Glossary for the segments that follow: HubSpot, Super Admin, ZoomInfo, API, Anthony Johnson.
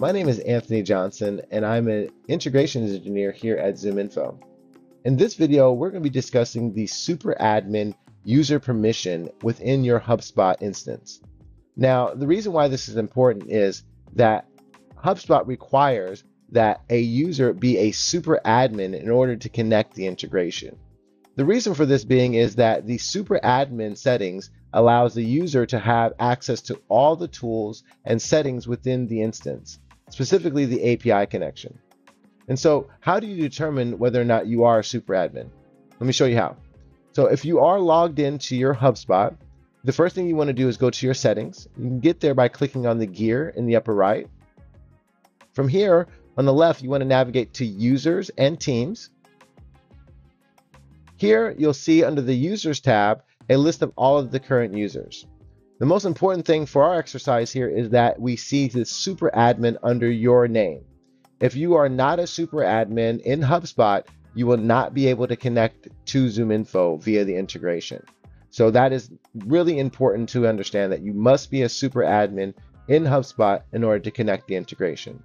My name is Anthony Johnson, and I'm an integrations engineer here at ZoomInfo. In this video, we're going to be discussing the Super Admin user permission within your HubSpot instance. Now, the reason why this is important is that HubSpot requires that a user be a super admin in order to connect the integration. The reason for this being is that the super admin settings allows the user to have access to all the tools and settings within the instance, specifically the API connection. And so how do you determine whether or not you are a super admin? Let me show you how. So if you are logged into your HubSpot, the first thing you want to do is go to your settings. You can get there by clicking on the gear in the upper right. From here, on the left, you want to navigate to Users and Teams. Here, you'll see under the Users tab, a list of all of the current users. The most important thing for our exercise here is that we see the super admin under your name. If you are not a super admin in HubSpot, you will not be able to connect to ZoomInfo via the integration. So that is really important to understand, that you must be a super admin in HubSpot in order to connect the integration.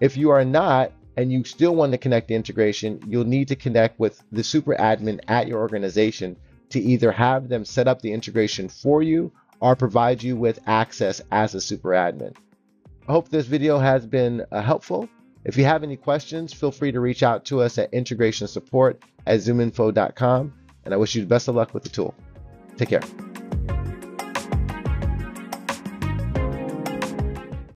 If you are not, and you still want to connect the integration, you'll need to connect with the super admin at your organization to either have them set up the integration for you or provide you with access as a super admin. I hope this video has been helpful. If you have any questions, feel free to reach out to us at integrationsupport@zoominfo.com, and I wish you the best of luck with the tool. Take care.